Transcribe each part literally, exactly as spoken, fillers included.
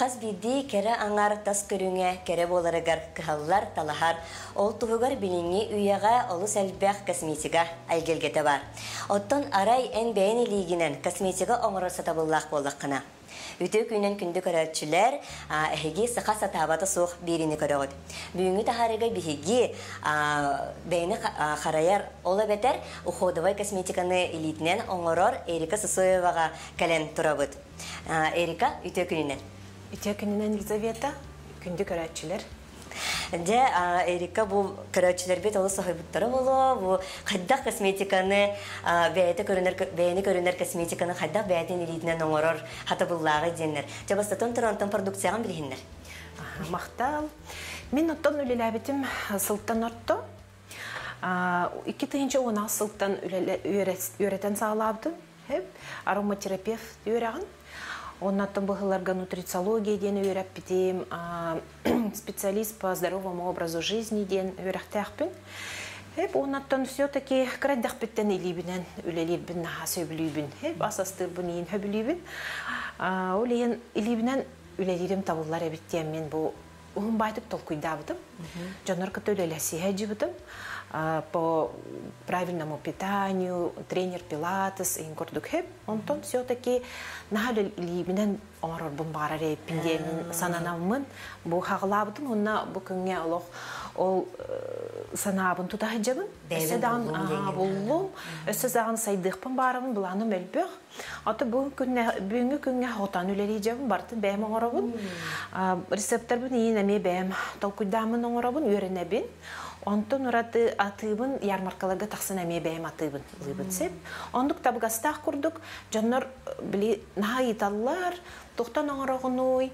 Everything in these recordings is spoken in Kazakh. Қаз бейді кәрі аңар тас көріңе кәрі боларығар күхаллар талахар. Ол тұғығар біліңе үйеға олыс әлбәқ косметика әлгелгеті бар. Оттон арай ән бәйін елігінен косметика оңырыр сатабыллақ болдық қына. Үті күнен күнді көрәтшілер әхеге сықа сатабаты соқ беріні көрігіт. Бүйіңі тахарығы бейге бәйіні қараяр олы бәтер ұқудывай косметиканы елітінен оңырыр Эрика Сысоеваға кәлем тұрабыт. Эрика, үті күнінен. Үті күнінен Елизавета, күнді көрәтшілер. Де Эрика бұл көрәтшілер бет олы соғайбыттары болу, қайдақ косметиканы, бәйіні көрінер косметиканы қайдақ бәйтен елетінен оңырыр, хаты бұллағы денер. Жабастатон тұрантын продукцияған білгендер. Мақтал. Мен ұттан үлеләбетім сылттан ұртты. Екі түйінші он ақ сылттан үйретен сағалабды. Ароматерапевт үйреген. Оннаттан бұғыларға нутрициология ден өйрәппедем, специалист по здоровому образу жизни ден өйрәқтәқпін. Оннаттан все-таки қыраддақпеттен елебінен, өлелебін, сөйбілейбін, асастырбын, ең өбілейбін. Олейін елебінен өлелерім табылар әбеттен мен бұл ұғын байтып толқыйдабыдым, жанарқыт өлелесі әжібідім. По правильному питанию, тренер пилатес, инкордук хеп, он тон все-таки нахалил илибинен орор бомбараре пиндемин сананамын, бу хаглабдым, онна бу кенге алох ол санабын тутахджабын, седан боллум, сезаган сайдых бомбарабын, буланым элбер, аты бу кенге бүгүнкү кенге хотан үлелижабын, бартын бем оңорабын, рецептарбын ийнеме бем толкудамын оңорабын, үйренебин. Онтон ұраты атыбын, ярмаркаларга тақсын әме бәйім атыбын, ұлыбын сеп. Ондық табығастақ күрдік, жаннар біле нағайталар, тұқтан оңырағын ой,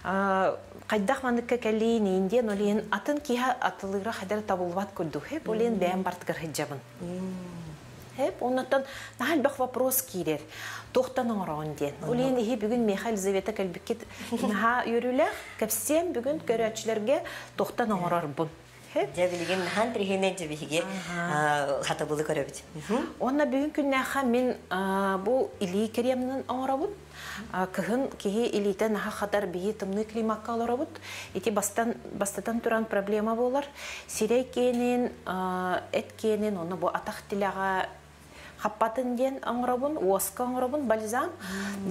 қайдақ маңдыққа кәлейін енден, олейін атын кейі атылығыра қадар табылуат күрдік, хеп, олейін бәйім бартығыр хеджабын. Хеп, оннаттан нағал бақ вопрос кейдер, тұқтан оңырағын ден. Олейін ехе бүгін Михаил Завета кәлбекет наға үйрілі, кәпсем бүгін көрәтшілерге тұқтан оңырар бұн. Жәбілген хан трихенен жәбіхеге қатабылы көрөбіт. Онна бүгін күннәға мен бұл илей керемнің оңырабын. Кығын кеге илейден аға қатар бейі тымны климакқа олырабын. Еті бастатан тұран проблема болар. Сирей кейінен, әт кейінен, оны бұл атақ тіліға қаппатын ден оңырабын, уасқа оңырабын, бальзам,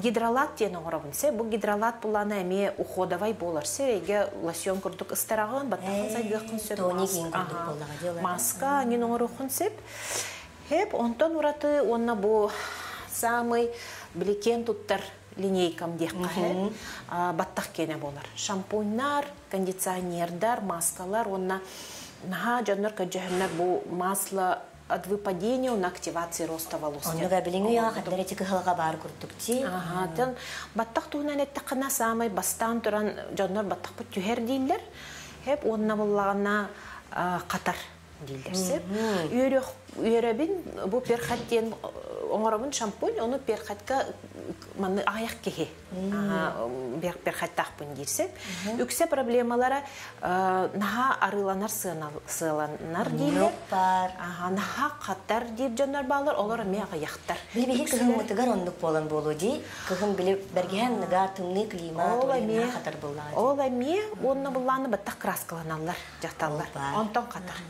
гидролат ден оңырабын. Бұл гидролат бұланы әме ұқодавай болар. Сәреге лосьон күрдік ұстарағын, баттағын сайдығын сөп, маска әнен оңырығын сөп. Хеп, онтан ұраты, онына бұл самый білекен тұттар линейкам дегіққа. Баттақ кені болар. Шампуньнар, кондиционердар, маскалар, онына наға жаннар көджігінлер бұл масла от выпадения на активации роста волос. Он много беленький, я хотел эти кухолга бар куртукти. Ага, тон. Баттах туна не так на самой бастан туран жаннор баттах потюхер дилер. Хеп он на воллана катар дилерсе. Юрих юрабин бу перхаттен оңырабын шампунь, оны перхатка маны аяқ кеге перхаттақпын дейсеп. Үксе проблемалары наға арыланар сыыланар дейлер. Наға қаттар дейп жанар бағылар, олар ме аяқтар. Білі бейі күхім ұтығар ондық болан болу дей, күхім білі бәрген нұғар түңні климат ойына қатар болады. Ол әме, онына бұлланы баттақ краскаланалар, жақталар, онтан қатар.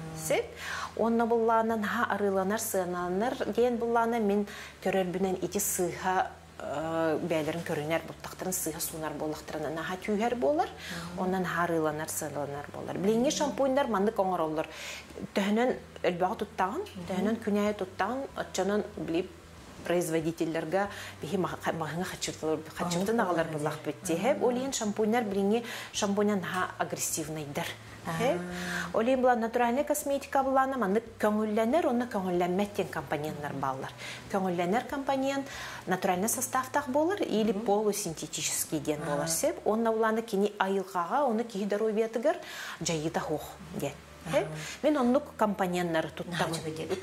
Онына бұлланы наға арыланар сыыланар дейін бұлланы мен көрербінен еті сыға бәйлерін көрінер бұлттақтарын, сыға суынар болықтарынан аға түйер болар, оннан харыланар, сырыланар болар. Біліңе шампундар маңдық оңыр олар. Төхінен әлбағы тұттағын, төхінен күнәйі тұттағын, отчанын біліп производителлерге бейі мағыңа қатшыртын ағалар бұлақ бетте. Олейін шампундар біліңе шампундан аға агрессивнайдар. Олейін бұлан натуральный косметика бұланы маңды көңілленер, оны көңілленметтен компоненттер балылар. Көңілленер компонент натуральный составтақ болыр, или полусинтетический ден болар сеп. Онына бұланы кені айылғаға, оны кейдер өйбетігір, жайыда хоқ ден. Мен онлук компоненттер туттам.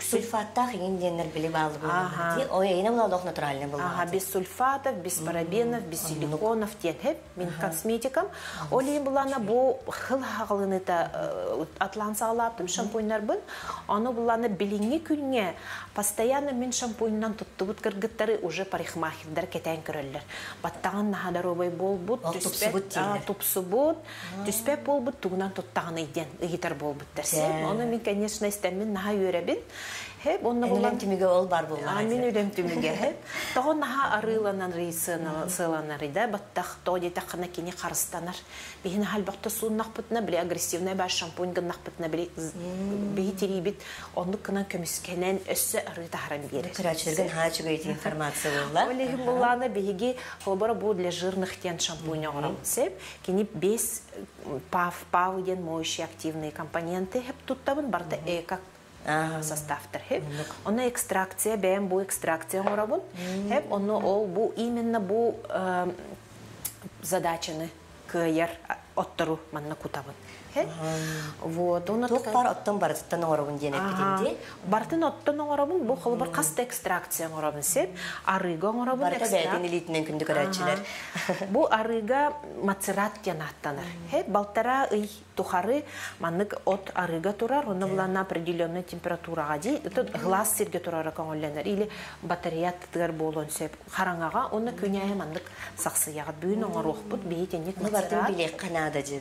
Сульфаттар индендер билип алды булды. О, яна булар дох натуральный булды. Ага, без сульфатов, без парабенов, без силиконов тен хеп. Мен косметикам олим булана бу хыл-хагылыны да атланса алаптым шампуньнар бин. Аны буланы билиңе күнне постоянно мен шампуньнан туттыбыт кыргыттары уже парикмахердер кетен көрөллөр. Баттаган нагадарой болбут, түспөт, тупсубут, түспөт болбут, тугунан туттаган иден, игитер болбут. Оны мен, конечно, истәммен наға үйрәбін. Үлем түміге ол бар болған. Мен үлем түміге. Тоғын наға арыланан рейсыланары да, баттақ тоғын етақына кені қарыстанар. Бейін әлбақты суын нақпытына біле, агрессивная бәр шампуньгін нақпытына біле, бейі терейбет, оны қынан көміскенен өсі арыда арам берер. Күрәчірген ғачығы өйті информация болла. Олегім болғаны бейге қолбара бұл для жирных тен шампунья ғырам. Кені бес пау ден моющие активные компоненты туттабын барда эко составтар. Оны экстракция, бәйім бұл экстракция ғырабын. Оны ол бұл именно бұл задачаны көйер оттыру манна кутабын. Туқ бар оттың барытын ғырабын денек кетенде? Бартын оттың ғырабын бұл қылы бір қасты экстракция ғырабын сеп, арыға ғырабын экстракция. Барты бәйден елейтінен күнді көрәтшілер. Бұл арыға мацерат ден аттаныр. Балтара үй тухары маннық от арыға турар, оны бұлана определенный температураға дей, ғылас серге турары көңілленер. Или батарея тұтығар болуын сеп, қараңаға, оны көне маннық сақсыяғы бүйін оңар оқпыт бейтенек мацерат.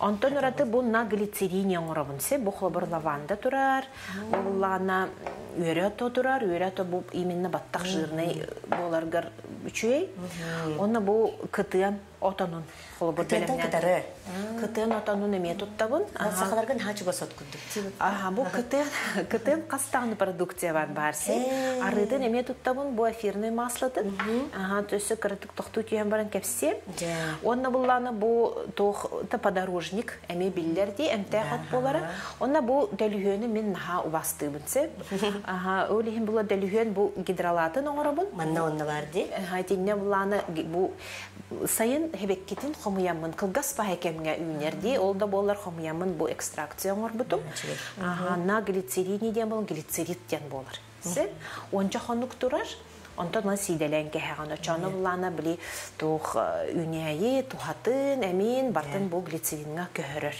Антон ураты бұл на глицерине оңырабынсе, бұл қылбыр лаванда тұрар, бұллана үйрәті тұрар, үйрәті бұл именно баттақ жирнай боларғар үшей, оны бұл күтіян отанын қылбыр бөлімнен. Күтіян күтары? Күтіян отанын әме тұттабын. Сақаларғын ғачы басот күндікті? Бұл күтіян қастағын продукция бар барсы. Арыдың әме тұттабын бұл эфирный маслыдың. Төсі күрітік тұқты түйен барын кәпсе. Оны бұлланы бұл тұқты падарожы. Әме білдерді, әмті қат болары. Онна бұл дәлігені мен наға ұбастығын сеп. Өлігін бұл дәлігені бұл гидролатын оңырабын. Манна онна барды. Әйтіне бұланы бұл сайын хебеккетін қомыямын қылғас ба әкемге үйінерді. Олда болар қомыямын бұл экстракция оңырбытым. На глицеринеден бұл глицериттен болар. Онча қонық тұрар. Онтан сиделен кәһәгән очаны буллана били тух үнәйе тухатын әмин бартын бу глицеринга көһөрөр.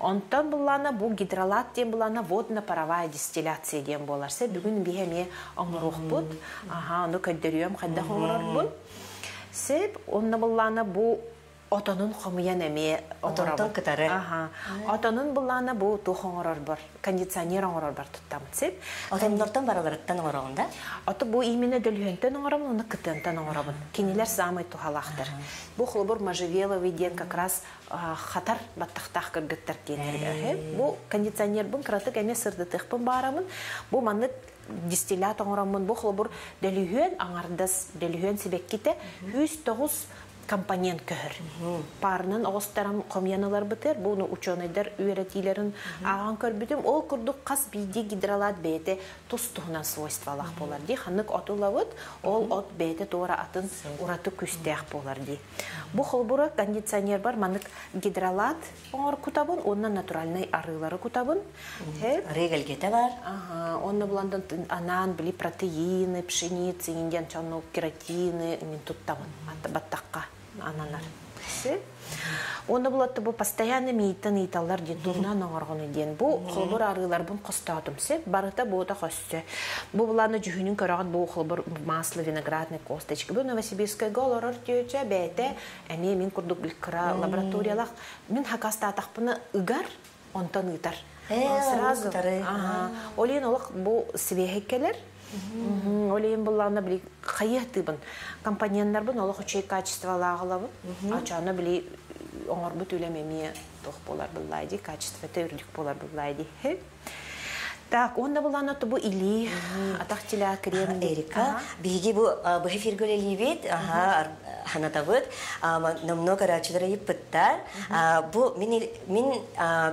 Онтан буллана бу гидролат ден буллана водно-паровая дистилляция ден боларса бүген биһәме аңлырух бут. Аха, аны көддөрүем хәддә хәңрар бут. Сеп онна буллана бу отанын хомуян әме отанын кытары. Отанын буллана бу тухоңорор бар, кондиционер оңорор бар туттамын сеп. Отандортан бараларыттан оңорағында? Аты бу именно дөлгөнтен оңорабын, оны кытынтан оңорабын. Кенелер самый тухалақтыр. Бу хылбур Можжевеловый ден как раз хатар баттақтақ кыргыттар кенелер. Бу кондиционер бұн кратык әме сырдытық бұн барамын. Бу маны дистиллят оңорамын. Бу хылбур дөлгөн аңардас дөлгөн себеккете сто тогуз компонент көр. Парның оғыстарам қомиянылар бітер, бұны ученайдар үйретейлерін аған көр бүтім. Ол күрдік қас бейде гидролат бейте тұстығынан свойствалақ болар дей. Ханық отылауыд, ол от бейте туыра атын ұраты күстіяқ болар дей. Бұл қылбұры кондиционер бар, манық гидролат оңыр күтабын, онынан натуральный арылары күтабын. Регіл кете бар. Оны бұландың анан білі протеины, пшеницы, инден чану кератины, мен тұттамын ананар. Оны бұлатты бұл постоянны мейтін италар дедуңнан оңырғыны ден. Бұл қылбыр арылар бұн қыстадым сеп, барыта бұлда қөсті. Бұл бұланы жүхінің көріғын бұл қылбыр маслы виноградный косточки. Бұл Новосибирскай ғолорыр дейтсе бәйті әне мен күрдік білкіра лабораториялақ. Мен хақаста атақпыны ұғар, онтан ұйтар. Сразу. Олен олық бұл сібехек келер. Олейін бұллағына біле қайықты бұн, компанияңдар бұн олық үшей качествалағылы бұн, ачаны біле оңыр бұт өлемеме тұқ болар бұллайды, качестваты өрлік болар бұллайды. Так, онда бұллағына тұбы илі, атақтілі крем. Эрика, бейге бұғы фергөл әлі бет, ханата бұд, намного рачылары еппіттар. Бұл мен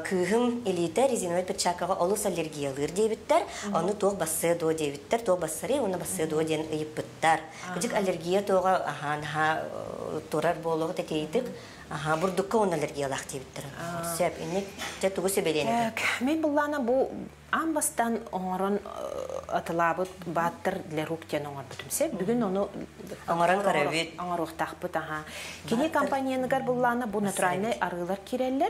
күйім елейді резиновый перчакаға олыс аллергиялыр дейбіттар, оны тоқ басы до дейбіттар, тоқ бассары, оны басы до дейін еппіттар. Күдік аллергия тоға турар болуғы да кейдік. Бұрдыққа оналарге алақты біттерін. Мен бұллана бұл амбастан оңырын атылабыт баттыр ләруктен оңыр бүтімсе. Бүгін оны оңырын оқтақ бұт. Кене компанияныгар бұллана бұл натуральный арғылар керелер.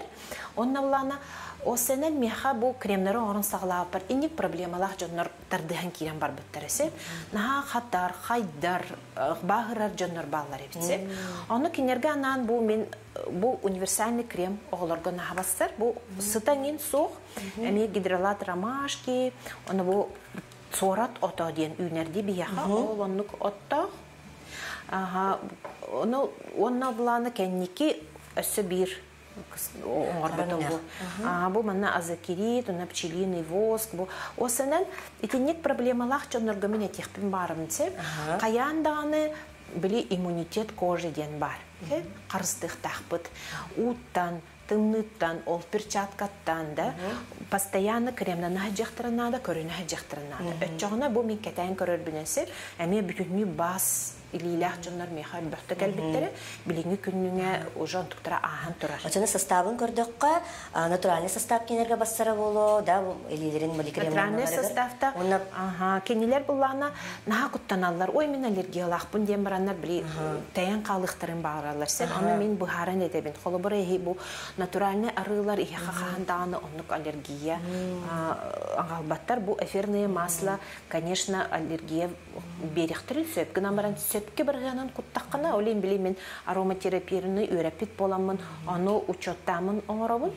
Онына бұллана осынен меха бұл кремнері оңырын сағылап бар. Инек проблемалақ жоннар тардыған керен бар бұттаресе. Наға қаттар, қайдар, бағырар жоннар бағылар ебітсе. Оны кенерге анан бұл мен бұл универсальный крем оғыларға нағабастар. Бұл сытанген соқ, әме гидролат ромашки, оны бұл сорат ота дейін үйнерде бияға ол онық оттақ. Оны бұланы кәннеке өсі бір. Бу манна азакирит, уна пчелиный воск. Осенен итинник проблемалах чонноргамин этихпин барымцы. Каянданы били иммунитет кожи ден бар. Карстых тахпыт. Уттан, тынныттан, ол перчаткаттан да. Постоянно кремна нахаджахтаранада, көрі нахаджахтаранада. Өтчоғына бу мен кәтәйін көрір бінесі. Әме бүтінмі бас. Илилях жоннор мехай бөхті кәлбеттері біліңі күніңе ұжан тұқтыра ағын тұрар. Өтіні составын көрдіққа, натуральный состав кенерге бастыра болу, да, илилерін мүлікремін ағырғыр. Натуральный составта, кенелер бұллана наға құттаналар, ой мен аллергиялақ бұн дем баранлар білі тәйін қалықтарын бағыралар. Сен оны мен бұхарын едебін. Қолы бұр ехе бұл натуральный арылар, ехе қағандағыны онық аллергия аңғалбаттар. Бұл эфирные масла, конечно, аллергия беректірін сөйіпгін амаран сөйіп Сөпке бірғанын құттаққына, олен білеймен ароматерапияны өрәпет боламын, оны ұчоттамын оңырауын.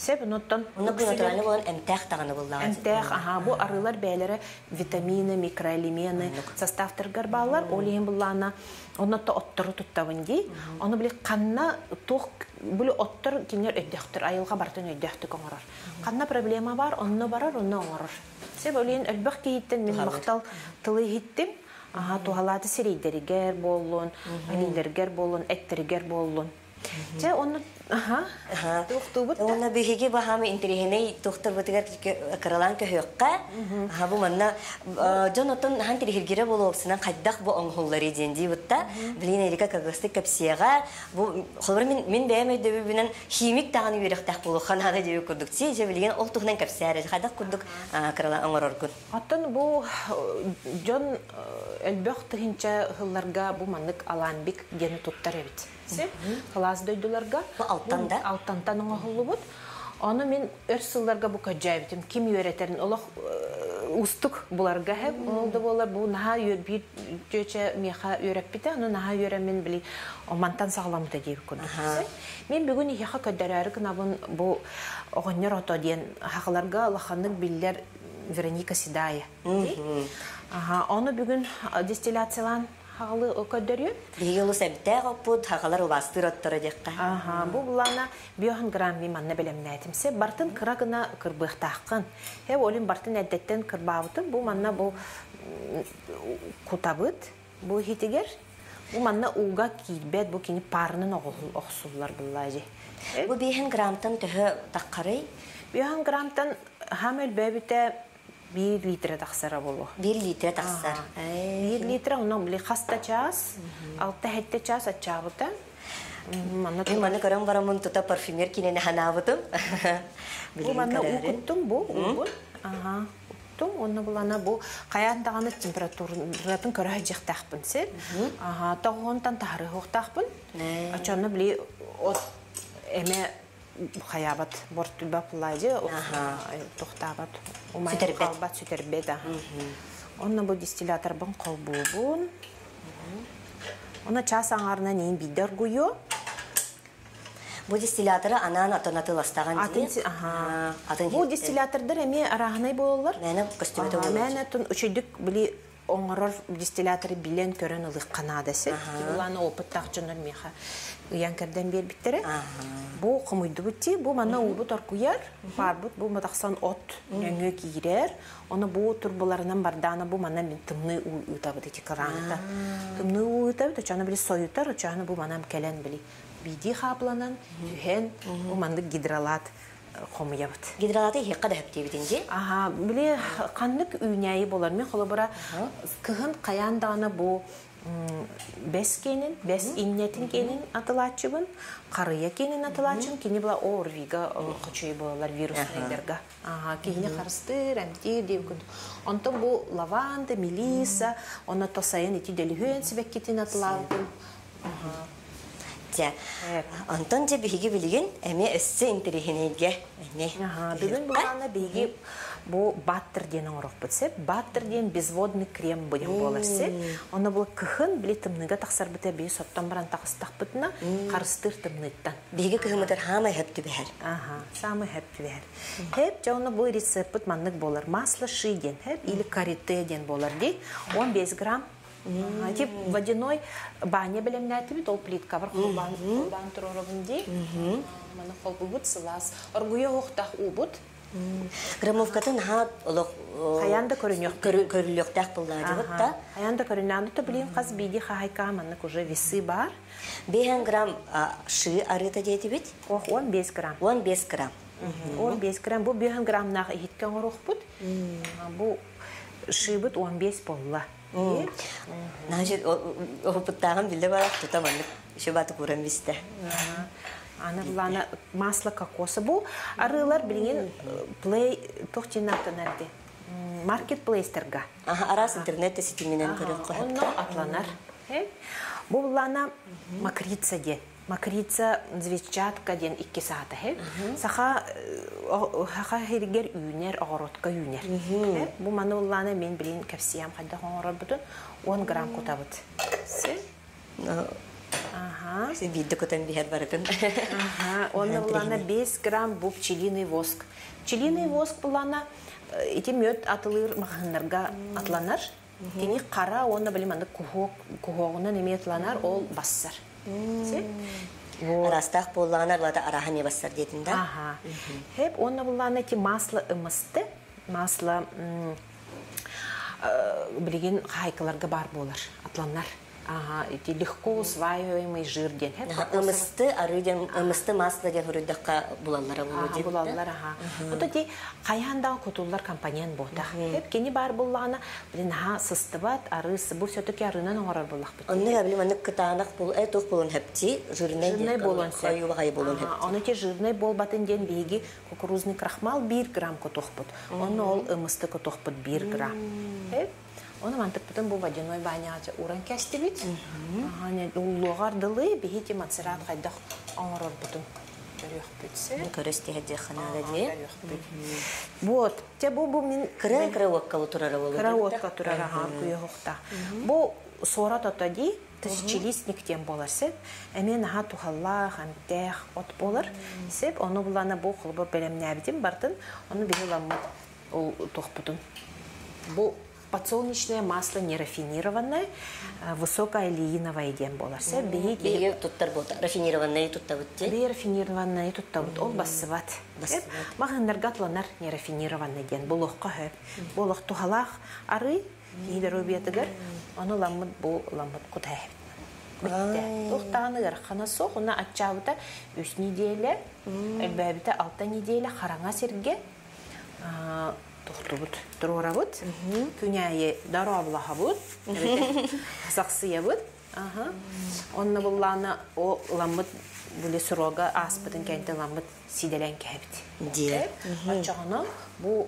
Сөп, ұноттан... Оны натуральны болан әмтәқ тағаны болдаған. Әмтәқ, аға, бұл арылар бәлері витамины, микроэлемены, составтырғар балар, олен бұлана, ұнатта оттыры тұттауын дей, оны біле қанна тоқ... Бұл оттыр кенер өйдіқтір, айылға бартын өйдіқтік оңырыр. Қанна проблема бар, онына барар, онына оңырыр. Сөп, олен әлбіқ кейттен, мен мақтал тылы еттім. Аға, туғалады серейдерігер болуын, әлілдергер болуын, әттірігер болуын. Жа, оны тұқты бұтты? Оны бүйхеге бағамы интерегеней тұқты бұтығар қырылан көйіққа. Бұл манна, жон ұтын ған терегергері болу өксінен қайдақ бұл оңғыллары еденде бұтта. Білейін әріка қағысты көпсияға. Құлбыр мен бәймей дөбі бінен химик тағаны беріқтақ болу қанағы дөбі күрдікте. Жа, білген ол тұғынан көпсияға қайдақ күрдік қырылан оңыр орғын. Атын бұл жон әлбөқ Қалаз дөйділерге алттан ұңғылы бұд. Оны мен өрсілдерге бұқа жайбетім. Кем өретерін олық ұстық бұларға әп. Олды болар бұл наға өрбей жөйче меға өреп біті. Оны наға өремен білі омантан сағламыда дейіп көрдік. Мен бүгін еға көддәрәрі күнабын бұл оғыннер ото дейін хақыларға лақанық білдер Вероника Седая. Оны бүгін дистилляциялан. Хағылы өкөддөрі? Бейгілі сәбіттәғі бұд, хағылар ұластыр өттірі деққа. Бұл бұлана бүйоғын ғрамби манна білімін әйтімсе, бартын қырағына қырбықтаққын. Әу олім бартын әддеттен қырбауытын, бұл манна бұл құтабыт, бұл хетегер. Бұл манна ұлға кейбет, бұл кені парының оқсулар бұллайы. Бұл бейгін ғрамтан түхі таққарай? Бейгін ғрамтан ғамел бәбіте... бір литра тақсара болу. бір литра тақсар. бір литра, оның біле қаста час, алты әтті час атчабыта. Мені көрім барамын тұта парфюмер кенені ханабытым. Бұл мені ұқыттым бұл, ұғын. Ұқыттым, оны бұлана бұл қаяндағаны температуратын көрі жақтақпын сен. Тағығынтан тағыры ұқтақпын. Ачаны біле әме... Хаябат, бортульба пылайды, тұқтабат, ұмайын қалбат сөтербет. Онына бұл дистиллятор бұн қолбу бұн. Оны час аңарына нейін бидер күйі. Бұл дистилляторы анан атонаты ластаған дейін. Бұл дистиллятордар әме арағынай болылар. Мәне көстіметі болылар. Мәне түн үшедік білі оңырыр дистилляторы білен көрін ұлық қанадасы. Бұланы опыттақ жүнір меха. Үйәңкерден бер біттері. Бұл құмыйды бұтте, бұл маңна ұлбұт арқуяр, бар бұт, бұл матақсан от өңі кейірер. Оны бұл тұрбыларынан барданы бұл маңна мен тымны ұйтабыт еті қыранында. Тымны ұйтабыт, өчәні білі сойытар, өчәні бұл маңна кәлен білі. Биді қапланан, үйен, бұл маңды гидролат. Гидролаты еққа да өптебетінде? Аға, біле қандық үйнәйі болар. Мен қолы бұра күхін қаяндағына бұл бескенин, бес имнетин кенин атылачыбын, карыя кенин атылачым, кини була ОРВИ-га кучуй болалар вирустерге. Ага, кини харстыр, эмти деп күн. Онто бу лаванда, мелиса, она тосайын ити делигөн себек кетин атылабын. Онтон же биги билигин, эми өссө интерихинеге. Ага, бүгүн булганда биги бу баттер ден орок бутсеп, баттер ден безводный крем будем боларсе. Она была кыхын, били тымныга тахсар бута бей соттан баран тахстах бутна, харстыр тымныттан. Биги кыхымыдар хамы хэп түбэхэр. Ага, самы хэп түбэхэр. Хэп же она бу рецепт бут маннык болар. Масло ши ден хэп или карите ден болар дей, он бес грамм. Тип водяной баня белемнять, то плитка вверху бан, бан троровнди, мана холбубут слаз, оргуя ухтах убут. Граммовкатын хат лох. Хаянда коренёк, коренёк тах полдадивотта. Хаянда коренянду то блин хазбиди хайка манак уже весы бар. Бехан грамм ши арыта дети бит? Ох, он без грамм. Он без грамм. Он без грамм. Бу бехан грамм нах идкан горохпут. Бу шибут он без полла. Значит, опытаем билева, то там еще бата курим висте. Она была масло кокосову, а рылар блин плей тохтинато нарди. Маркетплейс терга. Ага, а раз интернете сети минем коротко. Но атланар. Бувлана макрица де. Макрица звездчатка ден иккисата хэ. Саха хаха хергер юнер агоротка юнер. Бу мануллана мен билин капсиям хадда хонор бутун он грамм кутабыт. Се. Ага. Се видде котан бихер барытын. Ага. Онлана бес грамм бу пчелиный воск. Пчелиный воск булана ити мёд атылыр махындарга атланар. Тени кара онна билим анда кухок кухогуна неме атланар ол бассар. Растах полланар лада арахами бассар детинда. Ага. Хеп онна буллана ки масло ымысты, масло билген хайкаларга бар болар, атланар. Ага, эти легко усваиваемый жир ден. Ымысты арыден, ымысты масло ден хурдакка булаллар алуу. Булаллар ага. Вот эти каянда кутуллар компонент бота. Хеп кини бар буллана, билин ха сыстыбат, арысы бу все-таки арынан оңорор буллак бит. Онуга билим аны кытаанак бул, эту булун хепти, жирней ден. Хайугай булун хепти. Аны те жирней болбатын ден биги кукурузный крахмал бир грамм котохпут. Ону ол ымысты котохпут бир грамм. Хеп. Он мантык потом был водяной баня, уран кастивит, улогар дали, бегите мацерат, хайдах, онрор потом. Вот, те бубу мин крен кровотка утурарова. Кровотка утурарова, куехта. Бо сората тоди, тысячелистник тем болар сеп, эми нахату халла, хантех, от болар сеп, оно была на бухло, бо пелем не обидим, бартен, оно бегала мат, тох потом. Бо подсолнечное масло нерафинированное, высокая лииновая дем болар. Все беги тут работа. Рафинированное тут вот те. Беги рафинированное тут вот он бассыват. Магнергатланар нерафинированный ден болох кахе, болох тухалах ары и дорубиятегер. Оно ламут бо ламут куте. Тухтаны гархана сох, она отчавта ус неделя, бебита алта неделя харана серге. Тохтубут, троравут, куняе даравлахавут, сахсиевут. Ага. Он на воллана о ламбат были сурога, аспатен кенте ламбат сиделеньке хепти. Дир. А чана бу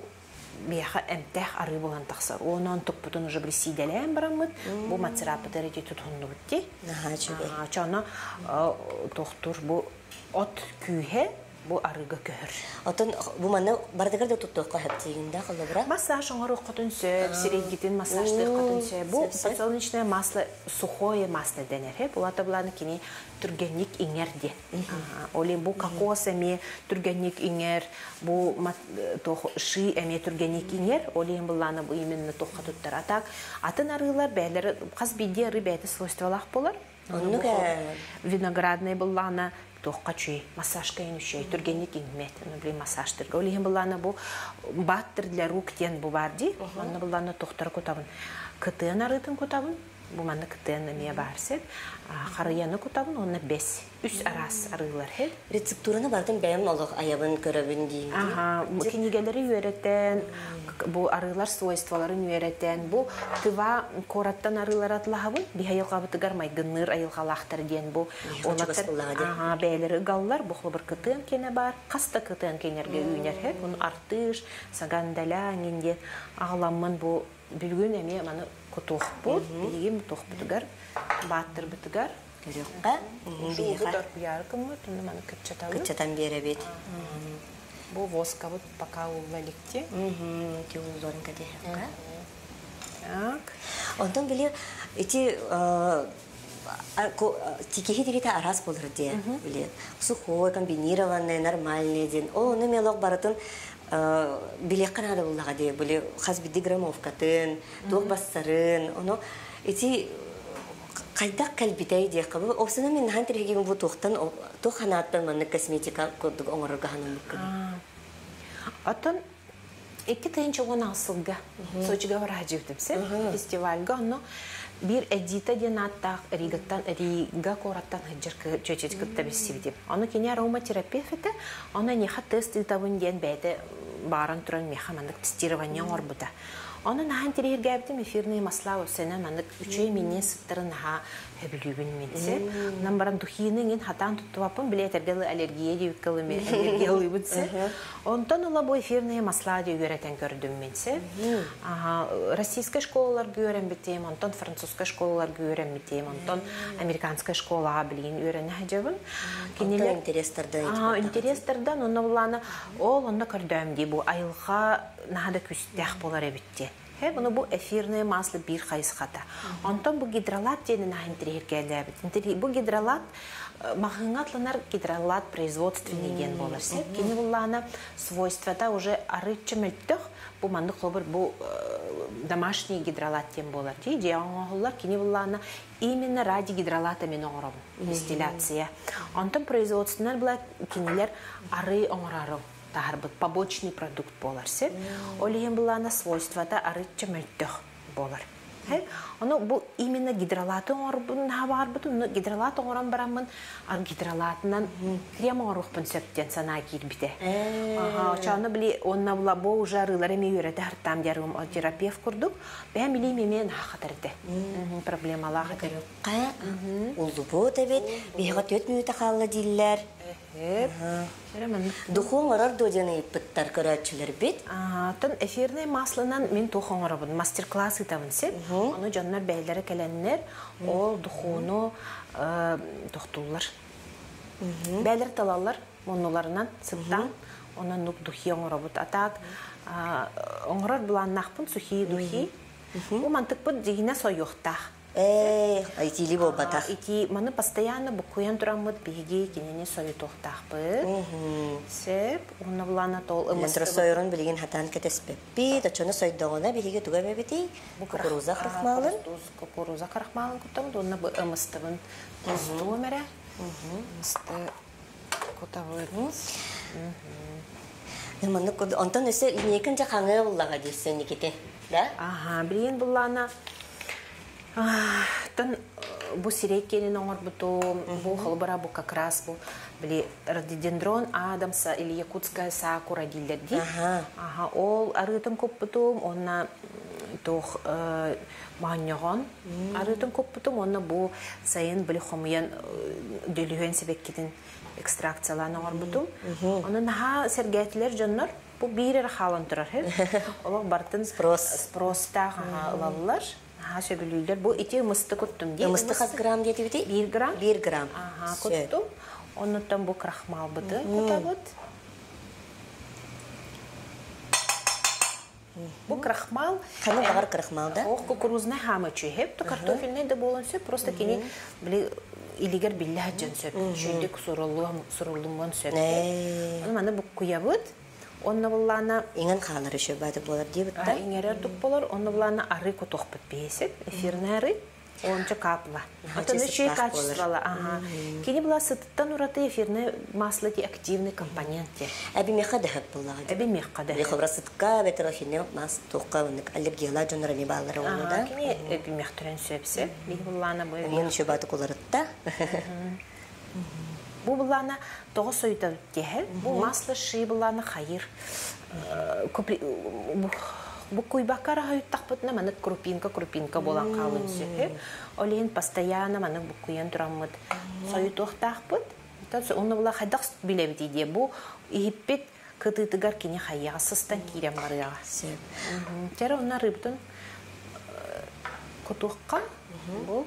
беха эмтех арыболан тахсар. Он антопутон уже были сиделен брамут, бу мацерапатерити тутхуннути. А чана тохтур бу от кюхе. Бу арыга көр. Отон бу мана бардыгар да туттоққа хептигинде қалдыра. Массаж оңар оқытын сөп, сирегитин массажды оқытын сөп. Бу подсолнечное масло, сухое масло денер. Булата буланы кини түргенник иңер де. Оле бу кокос эме түргенник иңер, бу ши эме түргенник иңер. Оле буланы бу именно тоққа туттар. Атак атын арыгылар бәйлері қаз бейде арыг бәйті свойствалақ болар. Виноградные буланы тоққа чүй, массажка енушей, түргенек еңметі, нөблей массаж түргі. Олеген бұланы бұл баттыр для рук тен бұларды, оны бұланы тоқтар көтабын. Кытын арытын көтабын, Буманы кытыны не барсет, харыяны кутабын, онна бес. Үс арас арылар хед. Рецептураны бартын бәйім олық аябын көрәбін дейін. Кенегелері үйереттен, бұл арылар суайстваларын үйереттен, бұл тыва кораттан арылар атлағабын, біға елғабытығар майгыныр айылғалақтар дейін. Бәйлері ғалылар, бұқлы бір кытын кені бар, қаста кытын кенерге үйінер хед. Бұн артыш, сағандала, ненде ағаламын бұл білгін әме маны құтық бұл, білгім тұқ бұтығар, баттыр бұтығар. Көріққа, бейіқар. Бұярқым бұл, түнді маны күтчатан бұл. Күтчатан бері бет. Бұл воска бұл, пока ұлғалікте. Кеуыл зорынка дейіққа. Онтан біле, әте текеге дегеті арас болыр де, біле. Сухой, комбинированный, нормальный ден. Ол оны мелоқ барытын билек канада буллага де, биле хазбиди граммовкатын, тоқ бастарын, оно эти кайдак калбитай де, кабы овсына мен хан тирегин бу тоқтан, тоқ ханааттан мен косметика көдүк оңорга ханым мүмкүн. Аттан эки тенче гана асылга. Сочига бараживдимсе, фестивальга, оно бир эдита денаттак, ригаттан, рига кораттан хаджыркы чөчөчкөттө бесивдим. Аны кене ароматерапевта, аны неха тест итабын ден бәйде баран туран мехамандык тестирование орбута. Аны нахан терерге битим эфирные масла өсене мандык үчөй менен сыттырын ха хөбүлүбүн менсе. Нам баран тухиенен хатан туттуапын билетердели аллергия деп кылымы, аллергия уйбутсе. Онтан ула бу эфирные масла деп үйрөтөн көрдүм менсе. Ага, российская школалар үйрөн битем, онтан французская школалар үйрөн битем, онтан американская школага билген үйрөнө хажабын. Кенелер интерестерде. Ага, интерестерден онда уланы ол онда көрдөм деп бу айылга нада күстөх болар эбитте. Бұны бұл эфирное маслы бір қайысқата. Онтан бұл гидролат дені нағын тірергелі әбіт. Бұл гидролат, мағыңатланар гидролат производственный ден болырсы. Кені бұлланы свойствата уже арытчы мүлттіқ, бұл манды қобыр бұл домашний гидролат ден болыр. Деяңағылар кені бұлланы именно ради гидролата мен оңырым, дистилляция. Онтан производственнар бұлай кенелер ары оңырарым. Побочный продукт боларсы. Олеген булана свойствата арытча мөлттөх болар. Оно бу именно гидролаты оңырбын хабарбытын, но гидролаты оңыран барамын, ар гидролатынан крем оңырықпын сөптен сана келбіде. Чауны біле, онна бұла боу жарылар әме үйрәді әрттам дәргім терапевт күрдік, бәм біле мемен ақытырды. Проблемала ақытырды. Олды бұл дәбет, бейға төт мүйті қалы дейлер. Дұқуң ұрар додені еппіттар көрәтшілер бет. Тын эфирный маслынан мен тұқың ұрабын, мастер-класс етамын сет. Оны жаннар бәйлері кәләнілер, ол дұқуыны тұқтылылар. Бәйлер талалар, мұныларынан, сыптан, онын нұқ дұқи оңырабыт. Атақ, оңырар бұланнақпын, сұхи, дұқи. Бұл мантық бұд дегіне сойуқтақ. Айтилі бол батақ. Маны постоянно бұқуян тұрамыд беге кенені сөйі тоқтақпы. Сөп, оны бұлана тол ұмыз. Мәсіра сөйірін білген хатан кәтес бәппі, дачоны сөйдіғына білеге түгі бәбетей. Кукуруза қырықмалын. Кукуруза қырықмалын күттіңді, оны бұ ұмыстығын ұзды өмірі. Ұмысты күттіңіз. Онтан өсі некінші қаңы ұллаға дейсі некеті. Білген бұлана Тон бу сирекелин оңор буту, бу холбара бу как раз бу, бли рододендрон Адамса или якутская сакура дилдерди. Ага, ол арытын көп буту, онна тох маньяган арытын көп буту, онна бу сайын бли хомиян дөлгөн себеккидин экстракцияларын оңор буту. Онун наха сергетлер жаннар бу бирер халын турар. Олар бартын спроста алалар. Сөбілілер, бұл ете ұмысты көттім дейді. Ұмысты қаз грамм дейді бейді? бір грамм. бір грамм. Аға, көттім. Онынтан бұл крахмал бұды көта бұд. Бұл крахмал... Қаны бағар крахмал, да? Оқ күкірузіне хамы чүйіп, то картофеліне де болын сөп, просто кені илігер біллі әджен сөп. Чүйдік сұрылымын сөп. Оны бұл құя бұд. Онны бұлланы... Еңін қалыр үші бәді болар дейбітті? Еңер әрдік болар, онны бұлланы ары көтоқ бітпейсік, эфирін әрі. ончы капла. Атын үшей качествала. Кені бұла сытыттан ұраты эфирні маслыки активны компонентте. Әбі меқа дәхіп бұллаға. Әбі меқа дәхіп. Бейхобра сытқа бәтір өфіне мас тұққа өнік аллергияла жоныраны бағылары оны да. Кені әбі меқ түрін сөпсі. Бейх бұллана бұйыр. Мен үші баты қоларытта. Бу бұллана тоғы сөйті кехі. Бу маслы ши бұллана хайыр. Бу куйбакара хайыттақ бұтына мәні крупинка-крупинка болан қалын сөйі. Олейін постоянно мәні бұ күйен тұрамыд. Сөйті ұқтақ бұт. Оны бұла хайдақ біле бітейде. Бу ехіппет күтітігар кені хайыға сыстан кейрем барыға. Тәрі онна рыбтын күтіққа бұл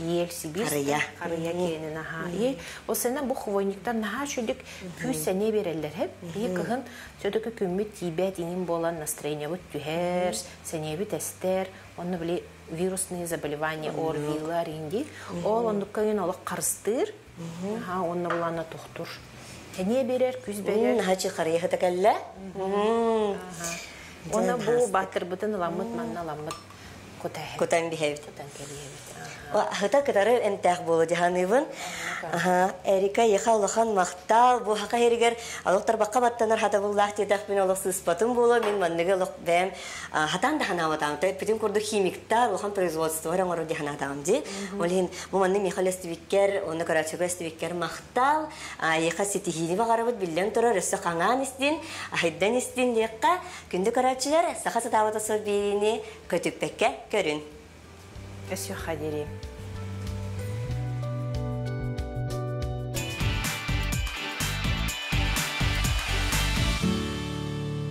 ел сибирск, қарыя кейінін аға ел. Осына бұл хвойниктан наға шүдік күй сәне берелдер хеп. Бұл күгін сөйдікі күмі тибет енім болан настроение бұд түхер, сәне бұд әстер. Оны біле вирусные заболевания, ор, вилар енді. Ол ондыққа ен олық қарыстыр, оны бұлана тұқтыр. Сәне берер, күз берер. Хачы қарыя хатак әлі. Оны бұл батыр бұдын ламыт, манна ламыт. Кутан бихевит. Хыта кытары әмтәқ болу диханыбын. Әрика еқа ұлыған мақтал. Бұл хақа әрігер алықтар баққа баттанар хата бұллақ тедақ мен олық сұспатын болу. Мен манныға ұлық бәм хатан дахана атам. Пөтін көрді химиктар ұлған производство ғарам ғару дихана атам де. Олығын бұл манны мехал әстівеккер, оны көрәтшігі әстівеккер мақтал. Еқа сетігені бағарабыд білден тұры рөссі қаңан істен, айддан істен еққа күнді көрәтшілер сақа сатавата сөбейіне көтіппәкке көрін. Өсі қадері.